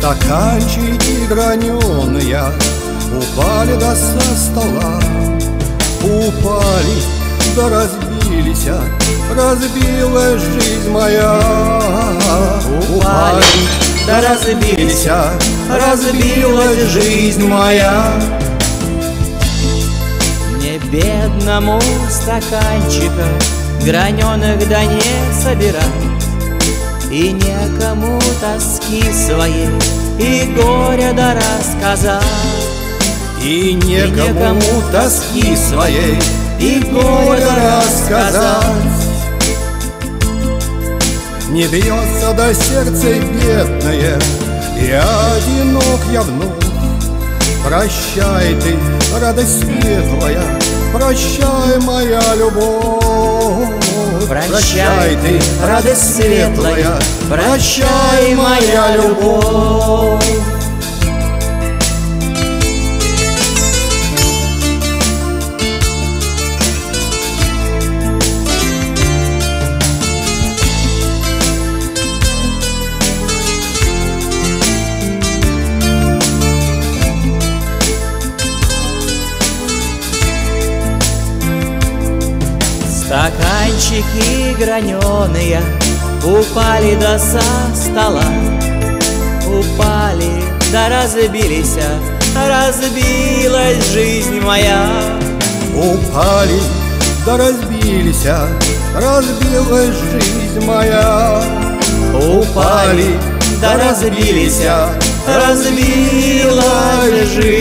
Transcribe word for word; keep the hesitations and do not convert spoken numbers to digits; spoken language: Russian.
Стаканчики граненые упали да со стола, упали да разбились, разбилась жизнь моя. Упали да разбились, разбилась жизнь моя. Не бедному стаканчика граненых да не собирать, и некому тоски своей и горя да рассказать, и некому тоски своей и горя да рассказать. Не бьется до сердца бедное, и одинок я вновь. Прощай ты, радость светлая, прощай моя любовь. Прощай ты, радость светлая, прощай моя любовь. Стаканчики граненые упали да со стола, упали да разбились, разбилась жизнь моя. Упали да разбились, разбилась жизнь моя. Упали да разбились, разбилась жизнь.